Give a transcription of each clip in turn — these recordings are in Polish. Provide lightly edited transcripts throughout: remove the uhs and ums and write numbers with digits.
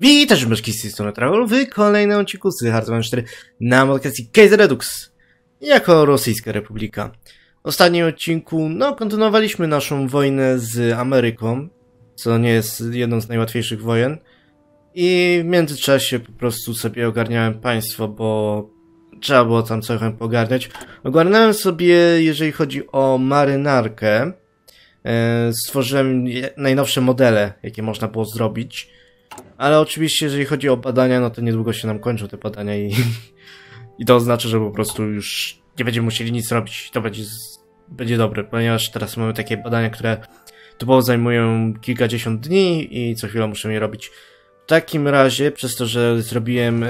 Witajcie myszki z tej strony Trehol w kolejnym odcinku z Hearts of Iron 4 na modyfikacji Kaiserredux jako Rosyjska Republika. W ostatnim odcinku, no, kontynuowaliśmy naszą wojnę z Ameryką, co nie jest jedną z najłatwiejszych wojen. I w międzyczasie po prostu sobie ogarniałem państwo, bo trzeba było tam trochę pogarniać. Ogarnąłem sobie, jeżeli chodzi o marynarkę, stworzyłem najnowsze modele, jakie można było zrobić. Ale oczywiście, jeżeli chodzi o badania, no to niedługo się nam kończą te badania i to oznacza, że po prostu już nie będziemy musieli nic robić. To będzie dobre, ponieważ teraz mamy takie badania, które typowo zajmują kilkadziesiąt dni i co chwilę muszę je robić. W takim razie, przez to, że zrobiłem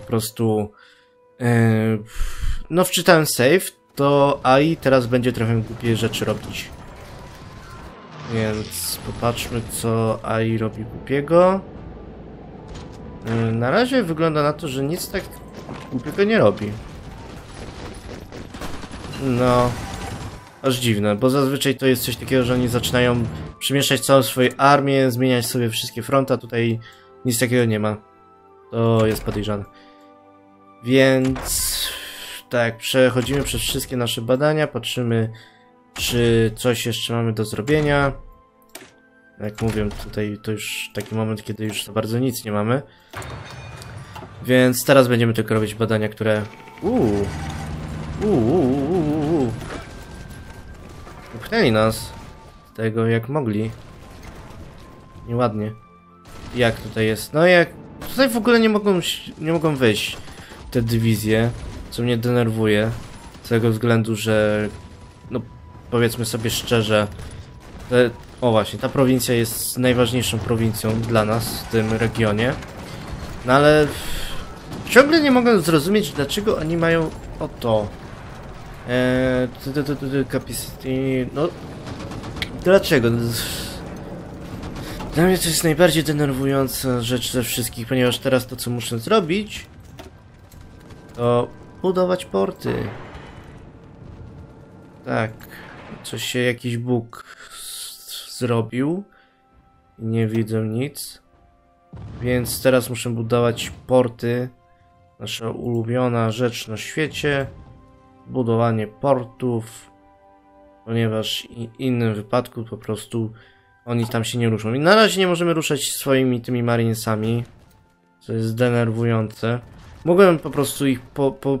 po prostu... no, wczytałem save, to AI teraz będzie trochę głupie rzeczy robić. Więc popatrzmy, co AI robi głupiego. Na razie wygląda na to, że nic tak głupiego nie robi. No, aż dziwne, bo zazwyczaj to jest coś takiego, że oni zaczynają przemieszczać całą swoją armię, zmieniać sobie wszystkie fronty, a tutaj nic takiego nie ma. To jest podejrzane. Więc tak, przechodzimy przez wszystkie nasze badania, patrzymy, czy coś jeszcze mamy do zrobienia. Jak mówię, tutaj to już taki moment, kiedy już za bardzo nic nie mamy. Więc teraz będziemy tylko robić badania, które... Upchnęli nas z tego, jak mogli. Nieładnie. Jak tutaj jest? No jak... Tutaj w ogóle nie mogą wyjść te dywizje, co mnie denerwuje. Z tego względu, że... No, powiedzmy sobie szczerze, o właśnie, ta prowincja jest najważniejszą prowincją dla nas w tym regionie. No ale ciągle nie mogę zrozumieć, dlaczego oni mają o to. No, dlaczego? Dla mnie to jest najbardziej denerwująca rzecz ze wszystkich, ponieważ teraz to, co muszę zrobić, to budować porty. Tak, coś się jakiś bóg zrobił. Nie widzę nic. Więc teraz muszę budować porty. Nasza ulubiona rzecz na świecie. Budowanie portów. Ponieważ w innym wypadku po prostu oni tam się nie ruszą. I na razie nie możemy ruszać swoimi tymi marinesami. Co jest denerwujące. Mogłem po prostu ich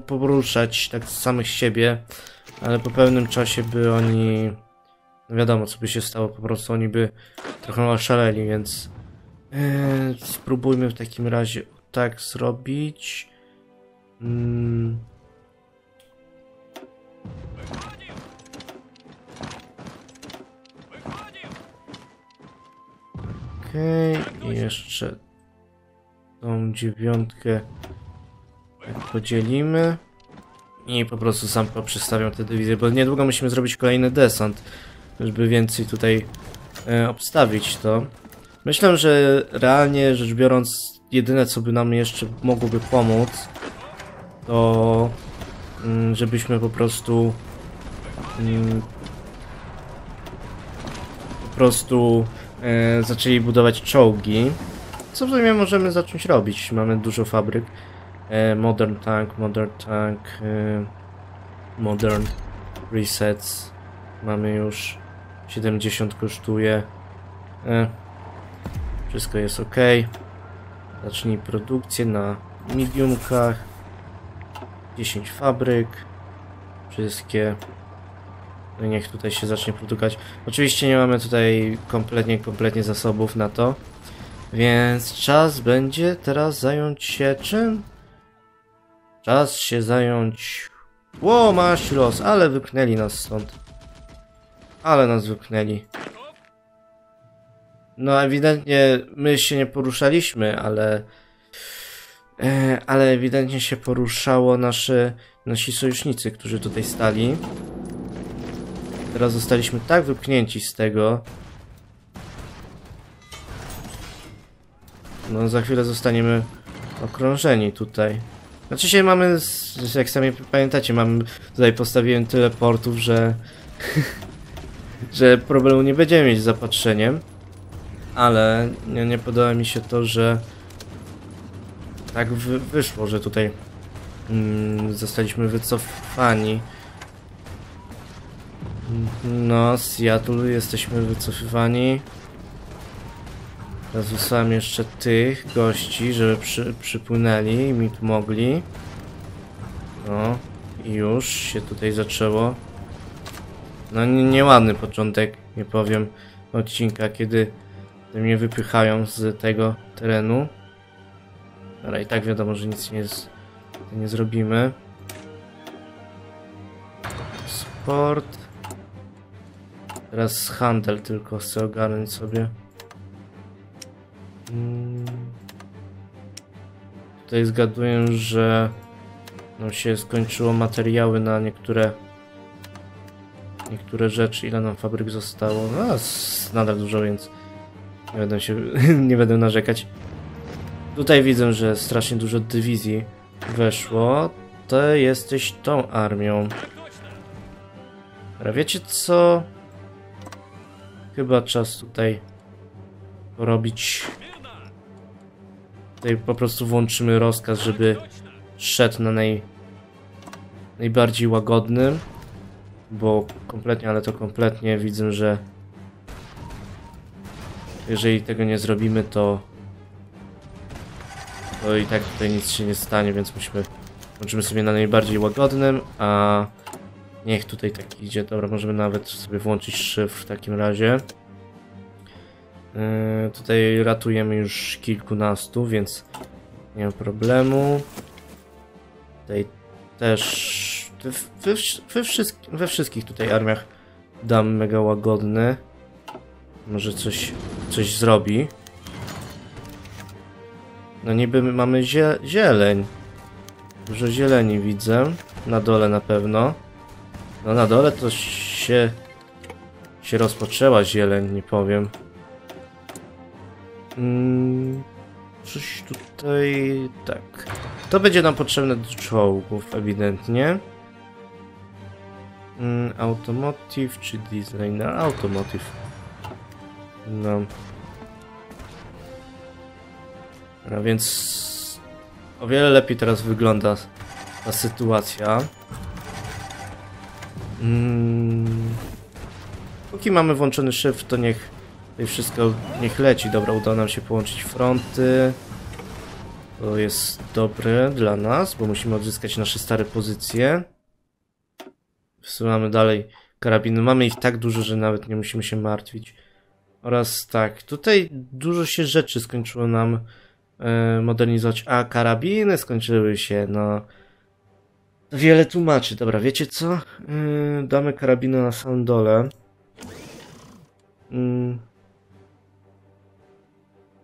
poruszać tak z samych siebie. Ale po pewnym czasie by oni... No wiadomo, co by się stało, po prostu oni by trochę oszaleli, więc... spróbujmy w takim razie tak zrobić. Okej, jeszcze tą dziewiątkę podzielimy. I po prostu sam poprzestawiam te dywizje, bo niedługo musimy zrobić kolejny desant, żeby więcej tutaj obstawić to. Myślę, że realnie rzecz biorąc, jedyne co by nam jeszcze mogłoby pomóc, to żebyśmy po prostu zaczęli budować czołgi, co w sumie możemy zacząć robić. Mamy dużo fabryk. Modern resets mamy już 70 kosztuje. Wszystko jest ok. Zacznij produkcję na mediumkach. 10 fabryk. Wszystkie. No i niech tutaj się zacznie produkować. Oczywiście nie mamy tutaj kompletnie zasobów na to. Więc czas będzie teraz zająć się czym? Czas się zająć... Ło, masz los, ale wypchnęli nas stąd. Ale nas wypchnęli. No ewidentnie my się nie poruszaliśmy, ale... ale ewidentnie się poruszało nasi sojusznicy, którzy tutaj stali. Teraz zostaliśmy tak wypchnięci z tego. No za chwilę zostaniemy okrążeni tutaj. Znaczy się mamy, jak sami pamiętacie, tutaj postawiłem tyle portów, że że problemu nie będziemy mieć z zapatrzeniem. Ale nie podoba mi się to, że tak wyszło, że tutaj zostaliśmy wycofani. No, z Seattle jesteśmy wycofywani. Teraz wysłałem jeszcze tych gości, żeby przypłynęli i mi pomogli. No, i już się tutaj zaczęło. No, nieładny początek, nie powiem, odcinka, kiedy mnie wypychają z tego terenu. Ale i tak wiadomo, że nic nie zrobimy. Sport. Teraz handel tylko chcę ogarnąć sobie. Tutaj zgaduję, że nam się skończyło materiały na niektóre rzeczy. Ile nam fabryk zostało? No, nadal dużo, więc nie będę narzekać. Tutaj widzę, że strasznie dużo dywizji weszło. Ty jesteś tą armią. A wiecie co? Chyba czas tutaj robić. Tutaj po prostu włączymy rozkaz, żeby szedł na najbardziej łagodnym. Bo kompletnie, ale to kompletnie widzę, że jeżeli tego nie zrobimy, to i tak tutaj nic się nie stanie, więc włączymy sobie na najbardziej łagodnym, a niech tutaj tak idzie. Dobra, możemy nawet sobie włączyć szyfr w takim razie. Tutaj ratujemy już kilkunastu, więc nie ma problemu. Tutaj też we wszystkich tutaj armiach dam mega łagodny. Może coś zrobi. No niby mamy zieleń. Dużo zieleni widzę. Na dole na pewno. No na dole to się rozpoczęła zieleń, nie powiem. Coś tutaj... tak. To będzie nam potrzebne do czołgów, ewidentnie. Automotive czy design? Automotive. No. No więc... o wiele lepiej teraz wygląda ta sytuacja. Póki mamy włączony szyfr, to niech leci. Dobra, udało nam się połączyć fronty. To jest dobre dla nas, bo musimy odzyskać nasze stare pozycje. Wsyłamy dalej karabiny. Mamy ich tak dużo, że nawet nie musimy się martwić. Oraz tak, tutaj dużo się rzeczy skończyło nam modernizować. A karabiny skończyły się, no... wiele tłumaczy. Dobra, wiecie co? Damy karabiny na samym dole.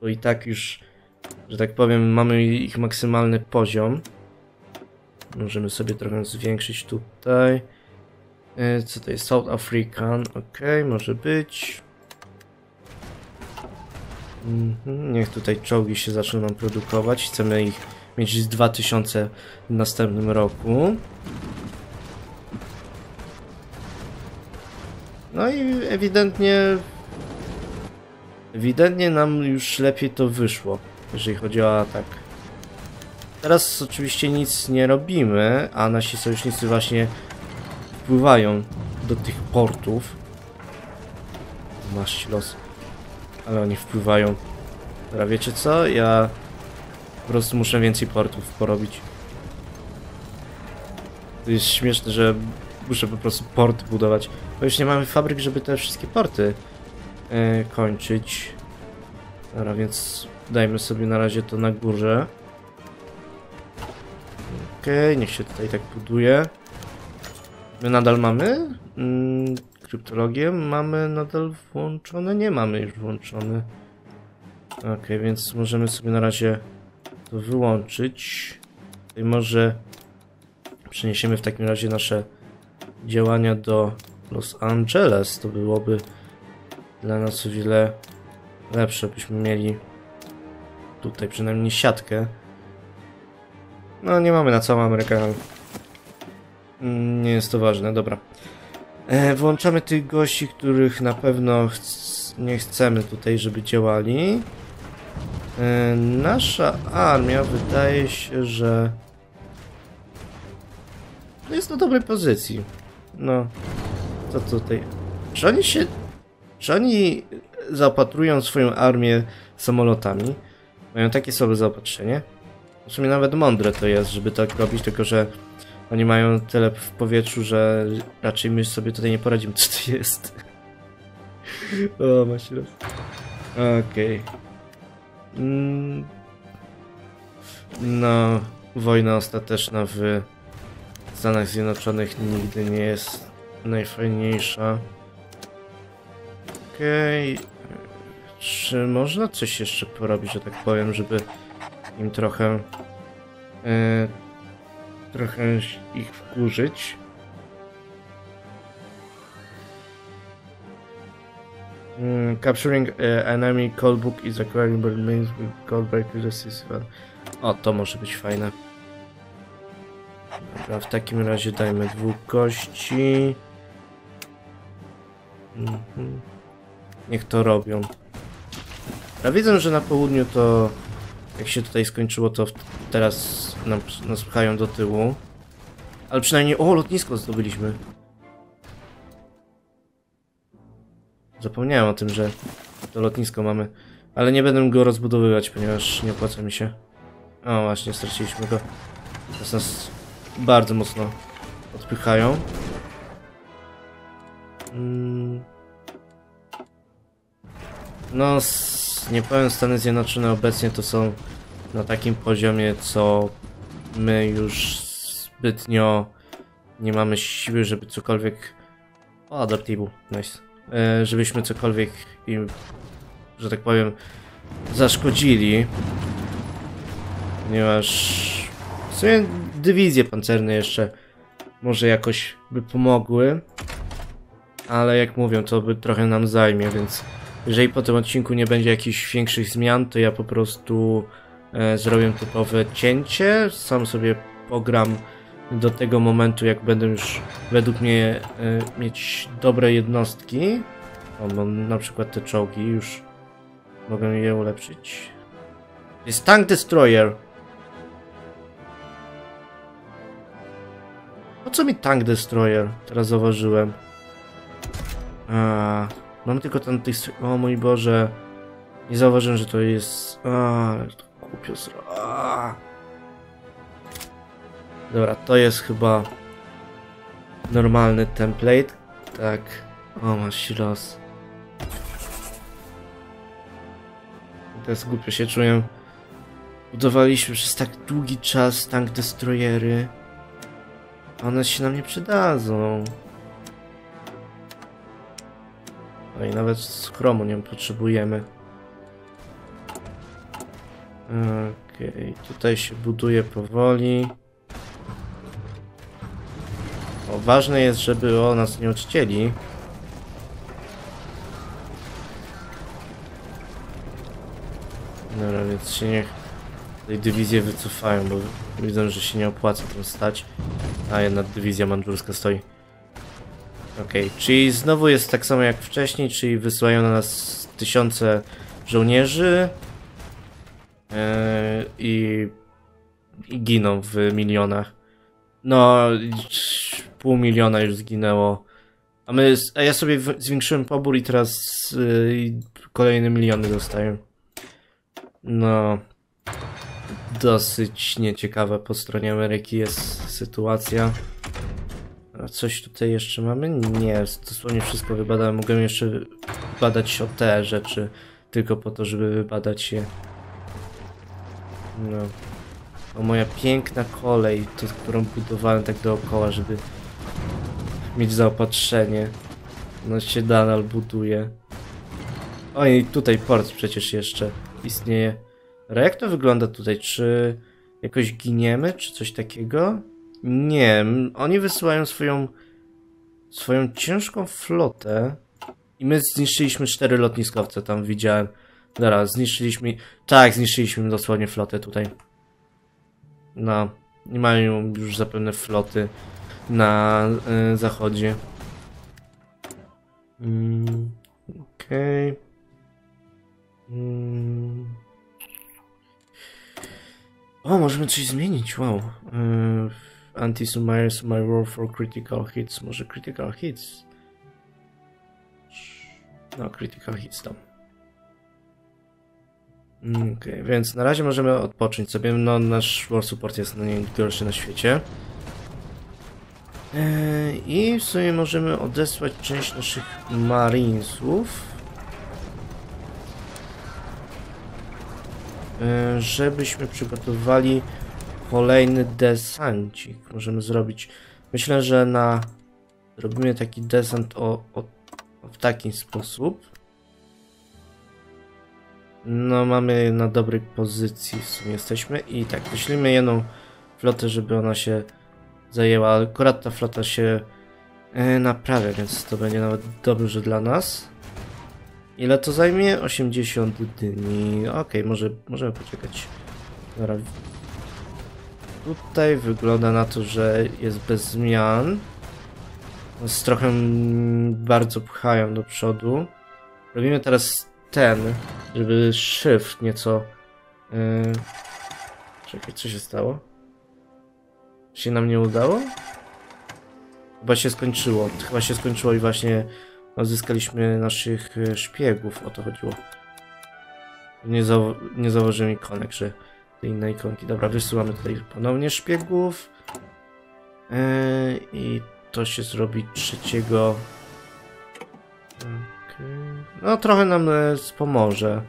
To i tak już, że tak powiem, mamy ich maksymalny poziom. Możemy sobie trochę zwiększyć tutaj. Co to jest? South African. Ok, może być. Niech tutaj czołgi się zaczną nam produkować. Chcemy ich mieć z 2000 w następnym roku. No i ewidentnie nam już lepiej to wyszło, jeżeli chodzi o atak. Teraz oczywiście nic nie robimy, a nasi sojusznicy właśnie wpływają do tych portów. Masz los, ale oni wpływają. Dobra, wiecie co? Ja... po prostu muszę więcej portów porobić. To jest śmieszne, że muszę po prostu porty budować. Bo już nie mamy fabryk, żeby te wszystkie porty kończyć. Dobra, więc dajmy sobie na razie to na górze. Okej, niech się tutaj tak buduje. My nadal mamy? Kryptologię mamy nadal włączone? Nie mamy już włączone. Okej, więc możemy sobie na razie to wyłączyć. I może przeniesiemy w takim razie nasze działania do Los Angeles. To byłoby dla nas o wiele lepsze, byśmy mieli tutaj przynajmniej siatkę. No nie mamy na całą Amerykę. Nie jest to ważne, dobra. Włączamy tych gości, których na pewno nie chcemy tutaj, żeby działali. Nasza armia wydaje się, że jest na dobrej pozycji. No, co tutaj? Czy oni zaopatrują swoją armię samolotami? Mają takie słabe zaopatrzenie? W sumie nawet mądre to jest, żeby tak robić, tylko że oni mają tyle w powietrzu, że raczej my sobie tutaj nie poradzimy, co to jest. O, masz rację. Okej. No, wojna ostateczna w Stanach Zjednoczonych nigdy nie jest najfajniejsza. Okej. Czy można coś jeszcze porobić, że tak powiem, żeby im trochę ich wkurzyć? Capturing enemy callbook is acquiring remains with callback resistance. O, to może być fajne. Dobra, w takim razie dajmy 2 kości. Niech to robią. Ja widzę, że na południu to jak się tutaj skończyło, to teraz nas pchają do tyłu. Ale przynajmniej... O, lotnisko zdobyliśmy. Zapomniałem o tym, że to lotnisko mamy. Ale nie będę go rozbudowywać, ponieważ nie opłaca mi się. O, właśnie, straciliśmy go. Teraz nas bardzo mocno odpychają. No, nie powiem, Stany Zjednoczone obecnie to są na takim poziomie, co my już zbytnio nie mamy siły, żeby cokolwiek... O, adaptable, nice. Żebyśmy cokolwiek im, że tak powiem, zaszkodzili. Ponieważ w sumie dywizje pancerne jeszcze może jakoś by pomogły. Ale jak mówię, to by trochę nam zajmie, więc... Jeżeli po tym odcinku nie będzie jakichś większych zmian, to ja po prostu zrobię typowe cięcie. Sam sobie pogram do tego momentu, jak będę już według mnie mieć dobre jednostki. O, mam na przykład te czołgi, już mogę je ulepszyć. Jest Tank Destroyer. Po co mi Tank Destroyer? Teraz zauważyłem. Mam tylko ten... O mój Boże. Nie zauważyłem, że to jest... to głupio Dobra, to jest chyba... normalny template. Tak. O, masz los. Teraz głupio się czuję. Budowaliśmy przez tak długi czas tank destroyery. One się nam nie przydadzą. No i nawet z chromu nie potrzebujemy. Okej, tutaj się buduje powoli. O, ważne jest, żeby o nas nie odcięli. Dobra, więc się niech tej dywizje wycofają, bo widzę, że się nie opłaca tam stać. A jedna dywizja mandżurska stoi. Okej, czyli znowu jest tak samo jak wcześniej, czyli wysyłają na nas 1000 żołnierzy i giną w milionach. No, 500 000 już zginęło. A ja sobie zwiększyłem pobór i teraz kolejne miliony dostaję. No, dosyć nieciekawa po stronie Ameryki jest sytuacja. Coś tutaj jeszcze mamy? Nie, dosłownie wszystko wybadałem. Mogę jeszcze badać o te rzeczy, tylko po to, żeby wybadać je. No. O, moja piękna kolej, to, którą budowałem tak dookoła, żeby mieć zaopatrzenie. No się nadal buduje. O, i tutaj port przecież jeszcze istnieje. Ale jak to wygląda tutaj? Czy jakoś giniemy, czy coś takiego? Nie, oni wysyłają swoją ciężką flotę i my zniszczyliśmy 4 lotniskowce, tam widziałem. Dobra, zniszczyliśmy... Tak, zniszczyliśmy dosłownie flotę tutaj. No, nie mają już zapewne floty na zachodzie. Okej. O, możemy coś zmienić, wow. Anti-Summary, Summary War for Critical Hits. Może Critical Hits? No, Critical Hits tam. Okej, więc na razie możemy odpocząć sobie. No, nasz War Support jest najgorszy na świecie. I w sumie możemy odesłać część naszych Marinesów, żebyśmy przygotowali kolejny desancik. Możemy zrobić, myślę, że robimy taki desant w taki sposób. No, mamy na dobrej pozycji w sumie jesteśmy i tak, wyślimy jedną flotę, żeby ona się zajęła. Akurat ta flota się naprawia, więc to będzie nawet dobrze dla nas. Ile to zajmie? 80 dni. Okej, możemy poczekać. Dobra. Tutaj wygląda na to, że jest bez zmian. Nas trochę bardzo pchają do przodu. Robimy teraz ten, żeby shift nieco... Czekaj, co się stało? Się nam nie udało? Chyba się skończyło. I właśnie odzyskaliśmy naszych szpiegów. O to chodziło. Nie założyłem ikonek, że te inne ikonki. Dobra, wysyłamy tutaj ponownie szpiegów. I to się zrobi 3. Okay. No, trochę nam pomoże.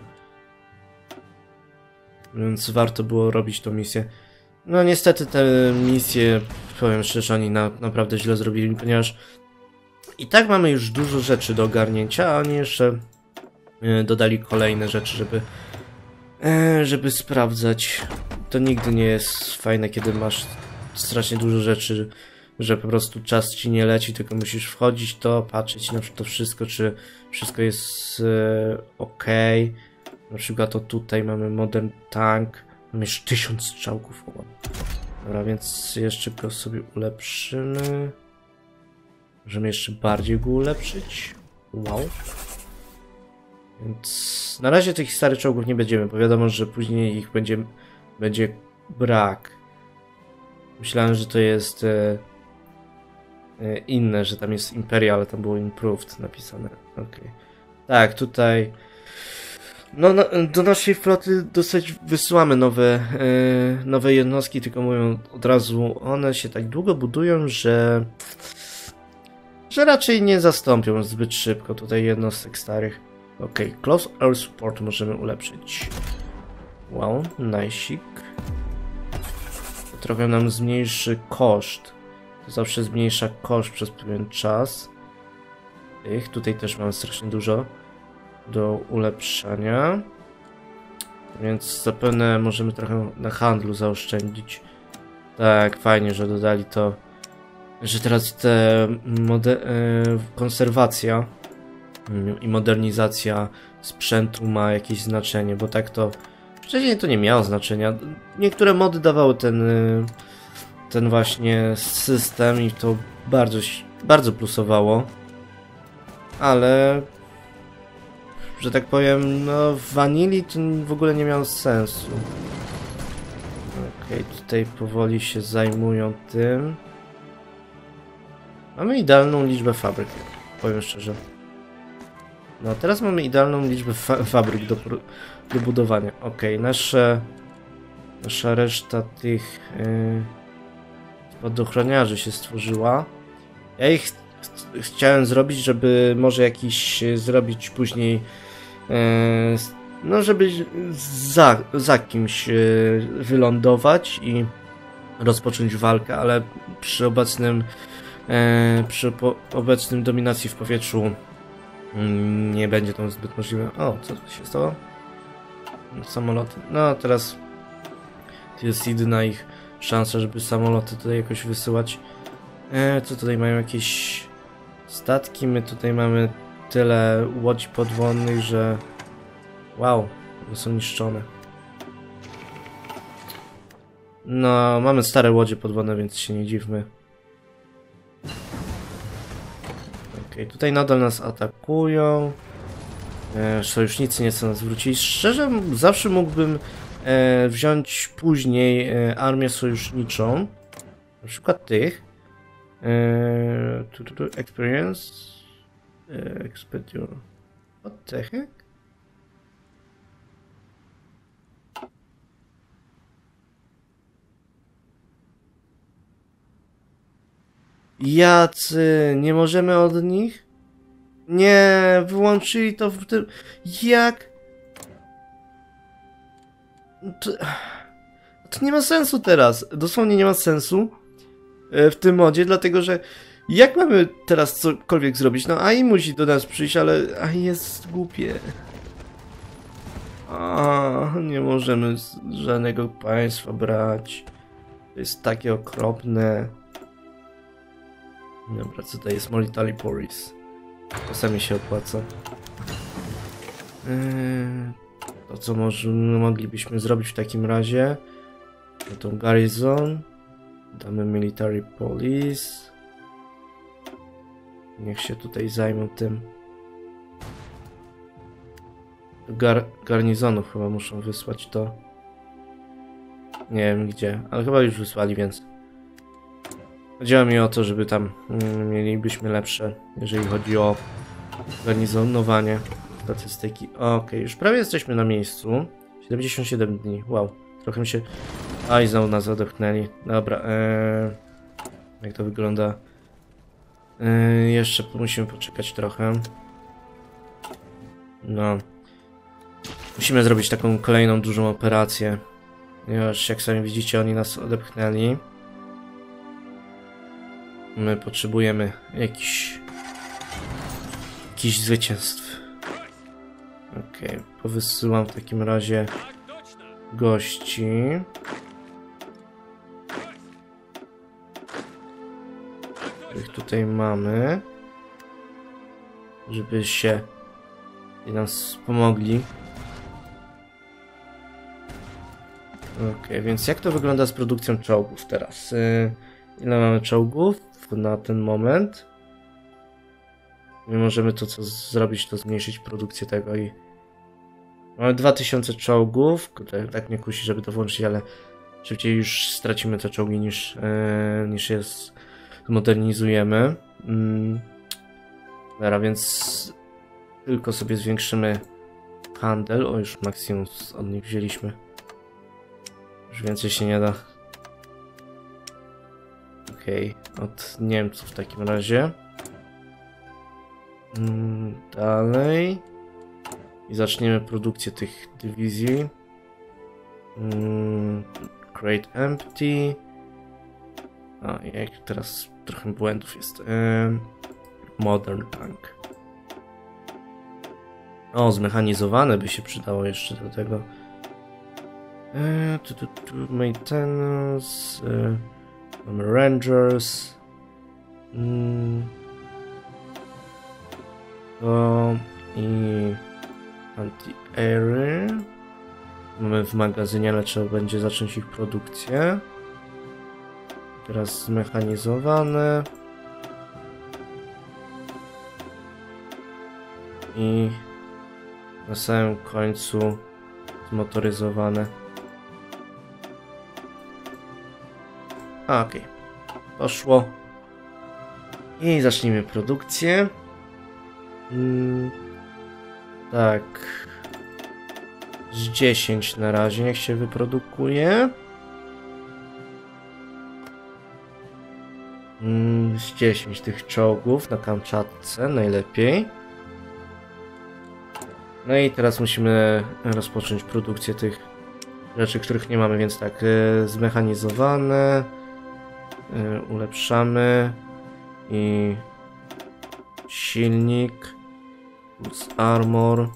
Więc warto było robić tą misję. No niestety te misje, powiem szczerze, oni naprawdę źle zrobili, ponieważ i tak mamy już dużo rzeczy do ogarnięcia, a oni jeszcze dodali kolejne rzeczy, żeby sprawdzać. To nigdy nie jest fajne, kiedy masz strasznie dużo rzeczy, że po prostu czas ci nie leci, tylko musisz wchodzić to, patrzeć na to wszystko, czy wszystko jest ok. Na przykład o tutaj mamy Modern Tank. Mamy już 1000 strzałków. Dobra, więc jeszcze go sobie ulepszymy. Możemy jeszcze bardziej go ulepszyć. Wow. Więc na razie tych starych czołgów nie będziemy, bo wiadomo, że później ich będzie brak. Myślałem, że to jest inne, że tam jest Imperial, ale tam było Improved napisane. Okej. Tak, tutaj... No, do naszej floty dosyć wysyłamy nowe jednostki, tylko mówią od razu, one się tak długo budują, że raczej nie zastąpią zbyt szybko tutaj jednostek starych. Okej, Close Air Support możemy ulepszyć. Wow, najsik. To trochę nam zmniejszy koszt. To zawsze zmniejsza koszt przez pewien czas. Ich tutaj też mamy strasznie dużo do ulepszania, więc zapewne możemy trochę na handlu zaoszczędzić. Tak, fajnie, że dodali to, że teraz te konserwacja i modernizacja sprzętu ma jakieś znaczenie, bo tak to wcześniej to nie miało znaczenia. Niektóre mody dawały ten właśnie system i to bardzo, bardzo plusowało, ale że tak powiem, no w wanilii to w ogóle nie miało sensu. Okej, tutaj powoli się zajmują tym. Mamy idealną liczbę fabryk, powiem szczerze. No teraz mamy idealną liczbę fabryk do budowania. Okej, nasza reszta tych spadochroniarzy się stworzyła. Ja ich chciałem zrobić, żeby może jakiś zrobić później... No, żeby za kimś wylądować i rozpocząć walkę, ale przy obecnym dominacji w powietrzu nie będzie to zbyt możliwe. O, co tu się stało? Samoloty. No, teraz to jest jedyna ich szansa, żeby samoloty tutaj jakoś wysyłać. Co tutaj mają? Jakieś statki? My tutaj mamy tyle łodzi podwodnych, że... Wow, one są niszczone. No, mamy stare łodzie podwodne, więc się nie dziwmy. Okej, tutaj nadal nas atakują. Sojusznicy nie chcą nas wrócić. Szczerze, zawsze mógłbym wziąć później armię sojuszniczą, na przykład tych. Experience, Expedition. What the heck? Jacy, nie możemy od nich? Nie, wyłączyli to w tym... Jak? To nie ma sensu teraz. Dosłownie nie ma sensu w tym modzie, dlatego że jak mamy teraz cokolwiek zrobić? No AI musi do nas przyjść, ale AI jest głupie. A, nie możemy żadnego państwa brać. To jest takie okropne. Dobra, co to jest? Molitali Poris. Czasami się opłaca. To co moglibyśmy zrobić w takim razie? No to garrison. Damy military police. Niech się tutaj zajmą tym. Garnizonów chyba muszą wysłać to. Nie wiem gdzie, ale chyba już wysłali, więc... Chodziło mi o to, żeby tam mielibyśmy lepsze, jeżeli chodzi o garnizonowanie statystyki. Ok, już prawie jesteśmy na miejscu. 77 dni, wow. Trochę mi się... Aj, znowu nas odepchnęli. Dobra, jak to wygląda? Jeszcze musimy poczekać trochę. No. Musimy zrobić taką kolejną dużą operację. Ponieważ jak sami widzicie, oni nas odepchnęli. My potrzebujemy jakichś zwycięstw. Okej, powysyłam w takim razie gości. Których tutaj mamy. Żeby się i nas pomogli. Okej, więc jak to wygląda z produkcją czołgów teraz? Ile mamy czołgów na ten moment? Nie możemy to co zrobić, to zmniejszyć produkcję tego i... Mamy 2000 czołgów, tak mnie kusi, żeby to włączyć, ale szybciej już stracimy te czołgi niż je zmodernizujemy. Dobra, więc tylko sobie zwiększymy handel. O, już maksimum od nich wzięliśmy. Już więcej się nie da. Okej, od Niemców w takim razie. Dalej. I zaczniemy produkcję tych dywizji. Create empty. A jak teraz trochę błędów jest. Modern tank. O, zmechanizowane by się przydało jeszcze do tego. Maintenance. Mamy Rangers. To i anti-airy. Mamy w magazynie, ale trzeba będzie zacząć ich produkcję. Teraz zmechanizowane. I na samym końcu zmotoryzowane. A, okej. Poszło. I zacznijmy produkcję. Tak. Z 10 na razie niech się wyprodukuje. Z 10 tych czołgów na Kamczatce najlepiej. No i teraz musimy rozpocząć produkcję tych rzeczy, których nie mamy, więc tak, zmechanizowane. Ulepszamy i silnik plus armor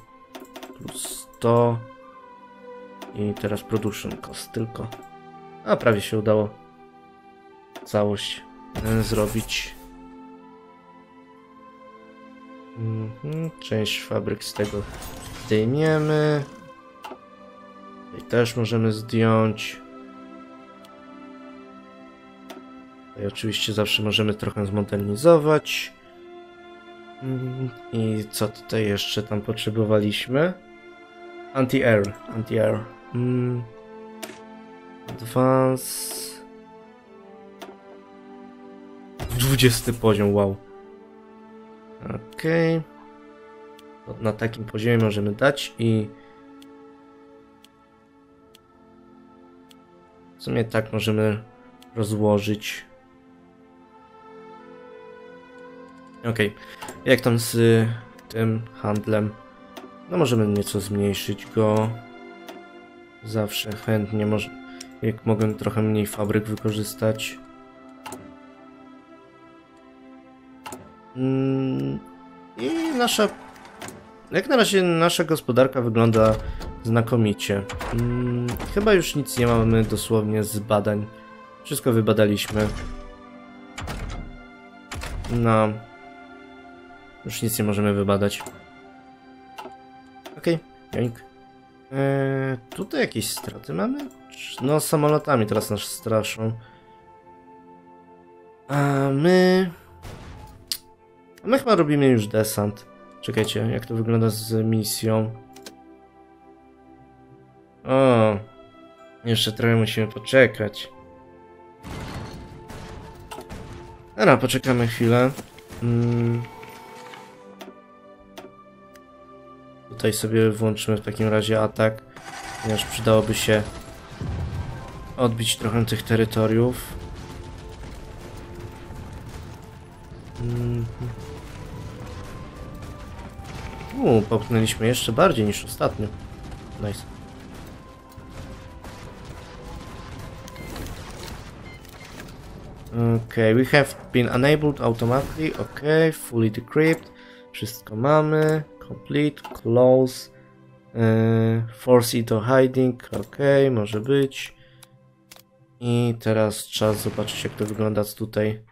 plus 100 i teraz production cost tylko. A prawie się udało całość zrobić. Część fabryk z tego zdejmiemy i też możemy zdjąć. I oczywiście zawsze możemy trochę zmodernizować. I co tutaj jeszcze tam potrzebowaliśmy? Anti-air. Advance... 20 poziom, wow. Okej. Okay. Na takim poziomie możemy dać i... W sumie tak możemy rozłożyć. Okej. Okay. Jak tam z tym handlem? No możemy nieco zmniejszyć go. Zawsze chętnie może... Jak mogę trochę mniej fabryk wykorzystać. I nasza... Jak na razie nasza gospodarka wygląda znakomicie. Chyba już nic nie mamy dosłownie z badań. Wszystko wybadaliśmy. No... Już nic nie możemy wybadać. Okej, joink. Tutaj jakieś straty mamy? No, samolotami teraz nas straszą. A my... My chyba robimy już desant. Czekajcie, jak to wygląda z misją. O, jeszcze trochę musimy poczekać. Dobra, poczekamy chwilę. Tutaj sobie włączymy w takim razie atak, ponieważ przydałoby się odbić trochę tych terytoriów. Popchnęliśmy jeszcze bardziej niż ostatnio. Nice. Okej, we have been enabled automatically. Okej, fully decrypt. Wszystko mamy. Complete, close. Force into hiding. Okej, może być. I teraz czas zobaczyć, jak to wygląda tutaj.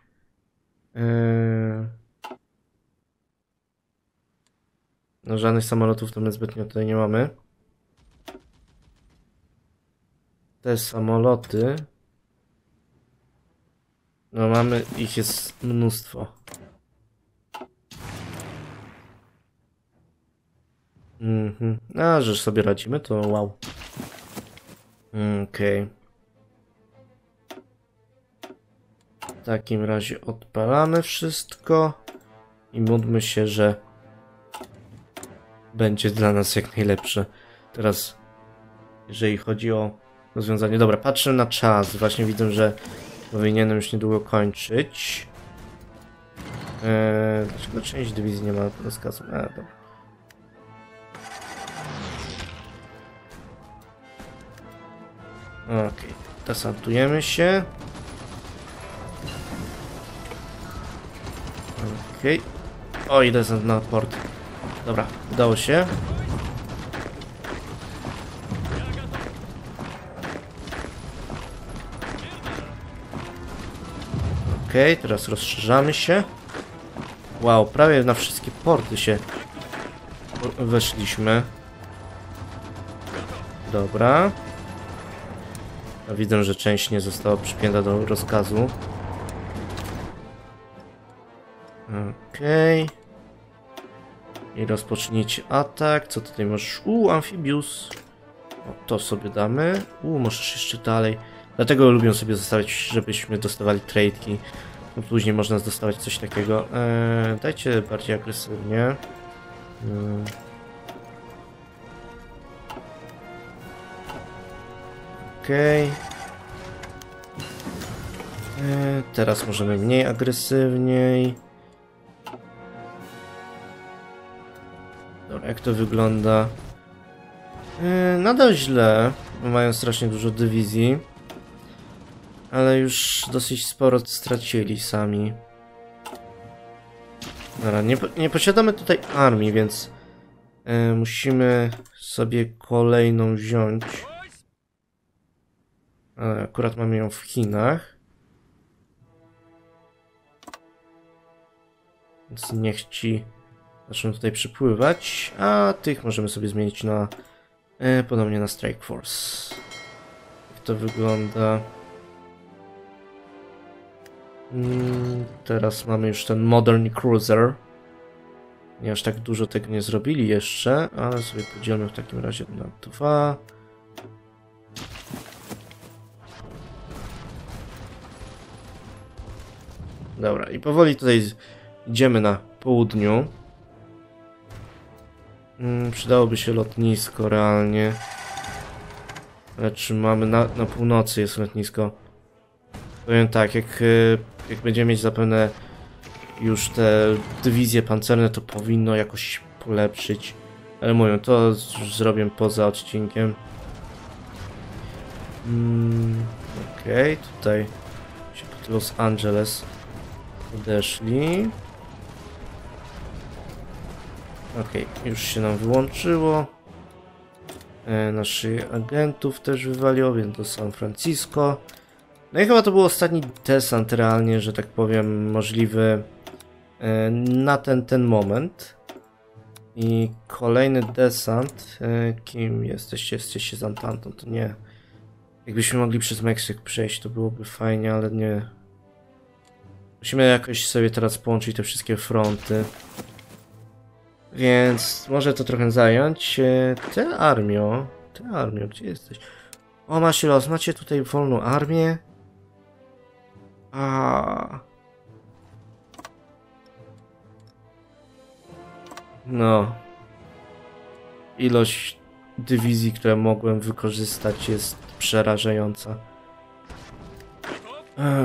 No, żadnych samolotów to my zbytnio tutaj nie mamy. Te samoloty... No mamy, ich jest mnóstwo. A, że sobie radzimy, to wow. Okej. W takim razie odpalamy wszystko i módlmy się, że będzie dla nas jak najlepsze. Teraz, jeżeli chodzi o rozwiązanie... Dobra, patrzę na czas. Właśnie widzę, że powinienem już niedługo kończyć. Dlaczego część dywizji nie ma rozkazu? Dobra. Okej, desantujemy się. Okej. O, i desant na port. Dobra, udało się. Okej, teraz rozszerzamy się. Wow, prawie na wszystkie porty się weszliśmy. Dobra. Ja widzę, że część nie została przypięta do rozkazu. Okej. I rozpoczniecie atak. Co tutaj masz? Amphibius. O, to sobie damy. Możesz jeszcze dalej. Dlatego lubią sobie zostawiać, żebyśmy dostawali trade'ki. No, później można dostawać coś takiego. Dajcie bardziej agresywnie. Okej. Teraz możemy mniej agresywniej. Jak to wygląda? Nadal źle, mają strasznie dużo dywizji, ale już dosyć sporo stracili sami. Dobra, nie posiadamy tutaj armii, więc musimy sobie kolejną wziąć. Ale akurat mamy ją w Chinach. Więc niech ci... Zaczną tutaj przypływać, a tych możemy sobie zmienić na... Podobnie na Strike Force. Jak to wygląda? Teraz mamy już ten Modern Cruiser. Nie aż tak dużo tego nie zrobili jeszcze, ale sobie podzielmy w takim razie na dwa. Dobra, i powoli tutaj idziemy na południu. Przydałoby się lotnisko realnie. Lecz mamy na północy jest lotnisko. Powiem tak, jak będziemy mieć zapewne już te dywizje pancerne, to powinno jakoś polepszyć. Ale mówię, to już zrobię poza odcinkiem. Okej, tutaj się pod Los Angeles odeszli. Okej, już się nam wyłączyło. Naszych agentów też wywaliło, więc do San Francisco. No i chyba to był ostatni desant realnie, że tak powiem, możliwy na ten moment. I kolejny desant, kim jesteście? Jesteście z Antantą, to nie. Jakbyśmy mogli przez Meksyk przejść, to byłoby fajnie, ale nie. Musimy jakoś sobie teraz połączyć te wszystkie fronty. Więc może to trochę zająć. Ty armio, gdzie jesteś? O, masz los, macie tutaj wolną armię? No. Ilość dywizji, które mogłem wykorzystać, jest przerażająca.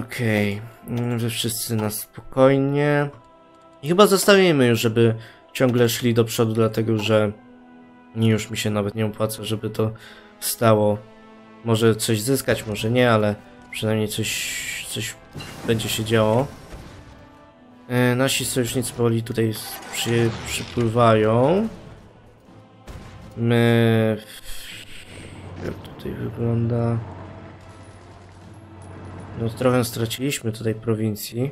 Okej. Wy wszyscy na spokojnie. I chyba zostawimy już, żeby ciągle szli do przodu, dlatego że już mi się nawet nie opłaca, żeby to stało. Może coś zyskać, może nie, ale przynajmniej coś będzie się działo. Nasi sojusznicy powoli tutaj przypływają. My... Jak tutaj wygląda... No trochę straciliśmy tutaj prowincji.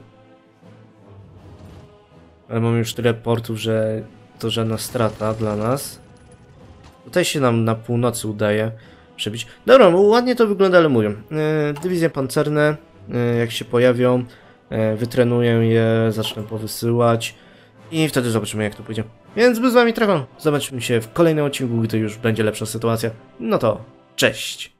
Ale mamy już tyle portów, że to żadna strata dla nas. Tutaj się nam na północy udaje przebić. Dobra, ładnie to wygląda, ale mówię. Dywizje pancerne, jak się pojawią, wytrenuję je, zacznę powysyłać i wtedy zobaczymy, jak to pójdzie. Więc był z wami Trehol. Zobaczymy się w kolejnym odcinku, gdy już będzie lepsza sytuacja. No to cześć!